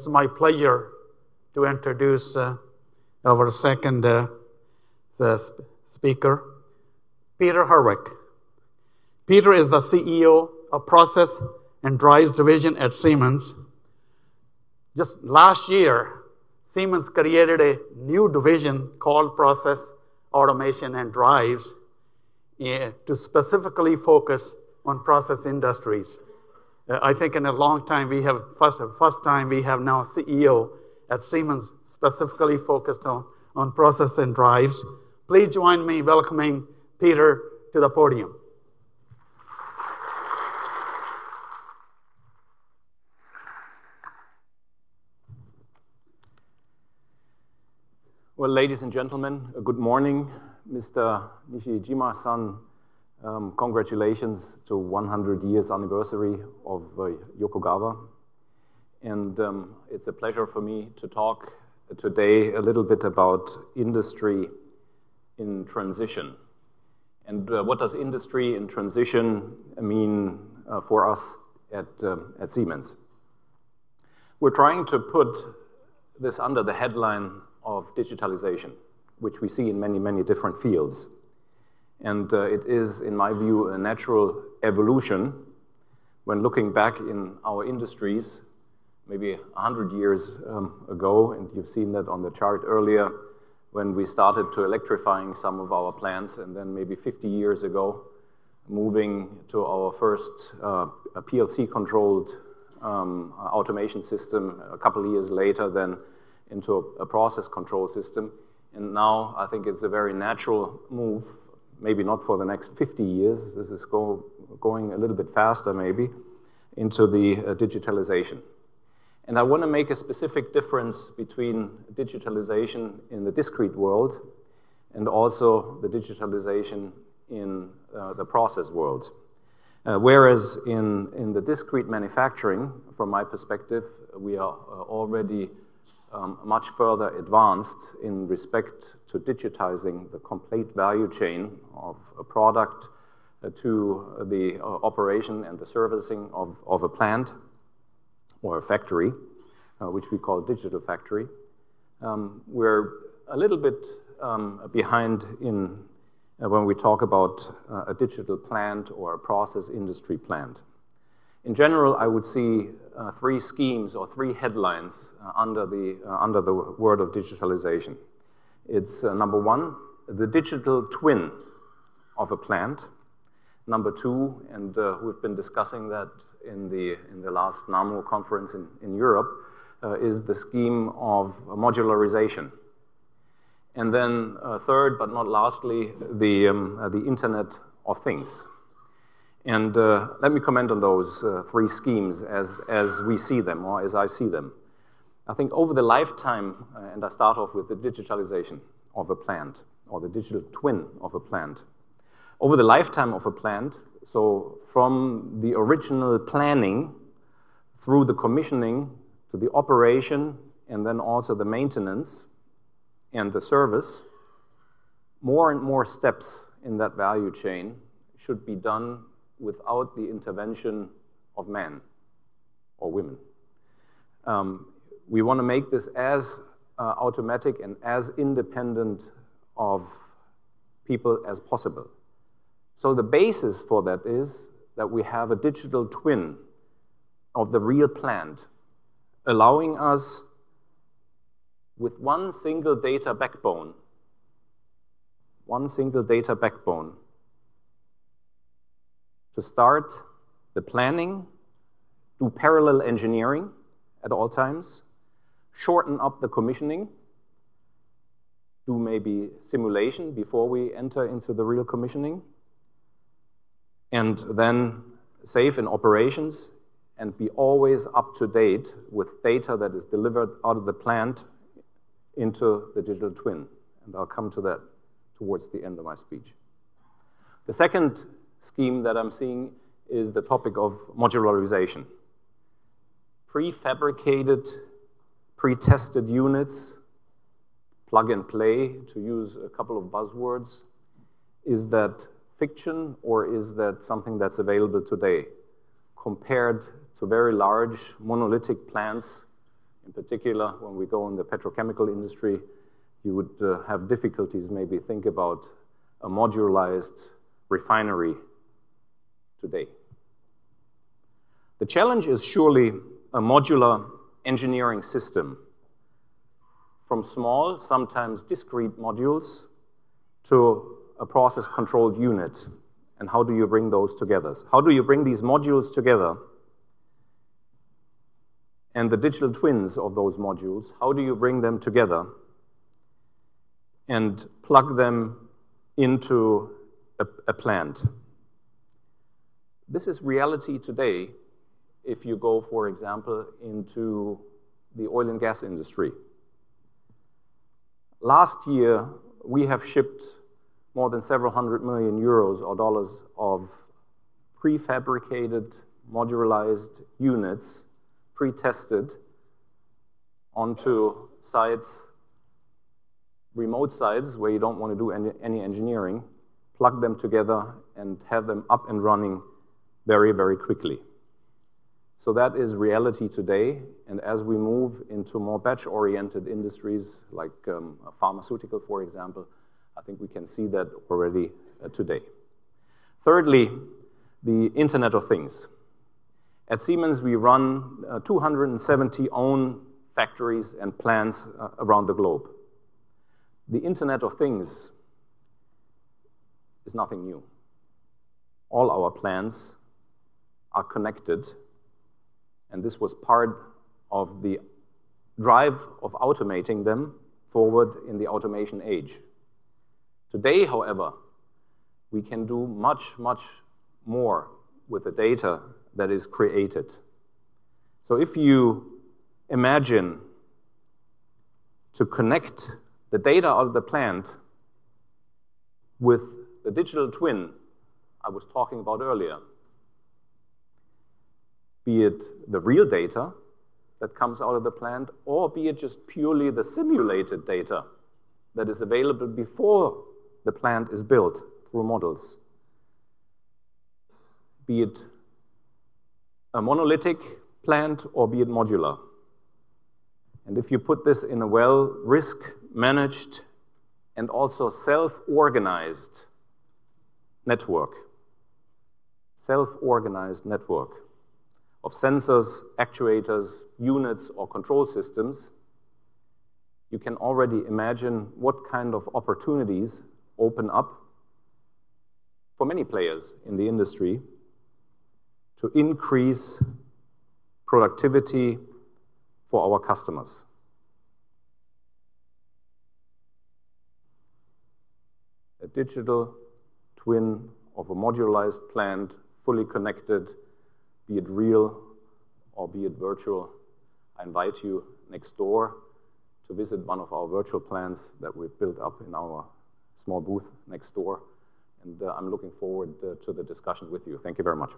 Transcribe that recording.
it's my pleasure to introduce our second speaker, Peter Herweck. Peter is the CEO of Process and Drives division at Siemens. Just last year, Siemens created a new division called Process Automation and Drives to specifically focus on process industries. I think in a long time we have, first time we have now CEO at Siemens specifically focused on process and drives. Please join me welcoming Peter to the podium. Well, ladies and gentlemen, good morning. Mr. Nishijima-san, congratulations to 100 years anniversary of Yokogawa. And it's a pleasure for me to talk today a little bit about industry in transition. And what does industry in transition mean for us at Siemens? We're trying to put this under the headline of digitalization, which we see in many, many different fields. And it is, in my view, a natural evolution when looking back in our industries maybe 100 years ago, and you've seen that on the chart earlier, when we started to electrifying some of our plants, and then maybe 50 years ago, moving to our first PLC-controlled automation system a couple of years later, then into a process control system. And now I think it's a very natural move, maybe not for the next 50 years, this is going a little bit faster maybe, into the digitalization. And I want to make a specific difference between digitalization in the discrete world and also the digitalization in the process world. Whereas in the discrete manufacturing, from my perspective, we are already much further advanced in respect to digitizing the complete value chain of a product to the operation and the servicing of a plant or a factory, which we call digital factory. We're a little bit behind in when we talk about a digital plant or a process industry plant. In general, I would see three schemes or three headlines under the word of digitalization. It's number one, the digital twin of a plant. Number two, and we've been discussing that in the last NAMO conference in Europe, is the scheme of modularization. And then third, but not lastly, the Internet of Things. And let me comment on those three schemes as we see them, or as I see them. I think over the lifetime, and I start off with the digitalization of a plant, or the digital twin of a plant. Over the lifetime of a plant, so from the original planning through the commissioning to the operation, and then also the maintenance and the service, more and more steps in that value chain should be done without the intervention of men or women. We want to make this as automatic and as independent of people as possible. So the basis for that is that we have a digital twin of the real plant, allowing us with one single data backbone, to start the planning, do parallel engineering at all times, shorten up the commissioning, do maybe simulation before we enter into the real commissioning, and then save in operations and be always up to date with data that is delivered out of the plant into the digital twin. And I'll come to that towards the end of my speech. The second scheme that I'm seeing is the topic of modularization. Prefabricated, pre-tested units, plug and play, to use a couple of buzzwords. Is that fiction or is that something that's available today compared to very large monolithic plants In particular, when we go in the petrochemical industry, you would have difficulties, maybe think about a modularized refinery today. The challenge is surely a modular engineering system, from small, sometimes discrete modules, to a process-controlled unit. And how do you bring those together? How do you bring these modules together? And the digital twins of those modules, how do you bring them together and plug them into a plant? This is reality today if you go, for example, into the oil and gas industry. Last year, we have shipped more than several $100 million or dollars of prefabricated, modularized units, pre-tested onto sites, remote sites where you don't want to do any engineering, plug them together and have them up and running very, very quickly. So that is reality today, and as we move into more batch-oriented industries, like pharmaceutical, for example, I think we can see that already today. Thirdly, the Internet of Things. At Siemens, we run 270 own factories and plants around the globe. The Internet of Things is nothing new. All our plants are connected, and this was part of the drive of automating them forward in the automation age. Today, however, we can do much, much more with the data that is created. So if you imagine to connect the data of the plant with the digital twin I was talking about earlier, be it the real data that comes out of the plant, or be it just purely the simulated data that is available before the plant is built through models, be it a monolithic plant or be it modular. And if you put this in a well-risk managed and also self-organized network, of sensors, actuators, units, or control systems, you can already imagine what kind of opportunities open up for many players in the industry to increase productivity for our customers. A digital twin of a modularized plant, fully connected, be it real or be it virtual. I invite you next door to visit one of our virtual plants that we've built up in our small booth next door. And I'm looking forward to the discussion with you. Thank you very much.